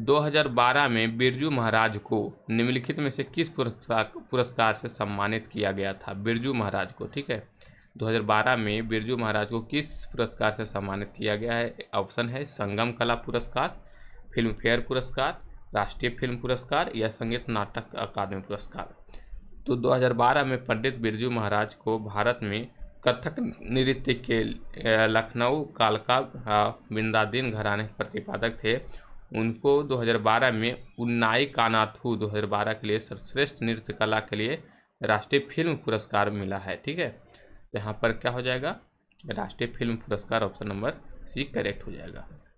2012 में बिरजू महाराज को निम्नलिखित में से किस पुरस्कार से सम्मानित किया गया था? बिरजू महाराज को, ठीक है, 2012 में बिरजू महाराज को किस पुरस्कार से सम्मानित किया गया है? ऑप्शन है संगम कला पुरस्कार, फिल्म फेयर पुरस्कार, राष्ट्रीय फिल्म पुरस्कार या संगीत नाटक अकादमी पुरस्कार। तो 2012 में पंडित बिरजू महाराज को भारत में कथक नृत्य के लखनऊ कालका बिंदादीन घराने प्रतिपादक थे, उनको 2012 में उन्नाई कानाथु 2012 के लिए सर्वश्रेष्ठ नृत्य कला के लिए राष्ट्रीय फिल्म पुरस्कार मिला है। ठीक है, यहाँ पर क्या हो जाएगा? राष्ट्रीय फिल्म पुरस्कार, ऑप्शन नंबर सी करेक्ट हो जाएगा।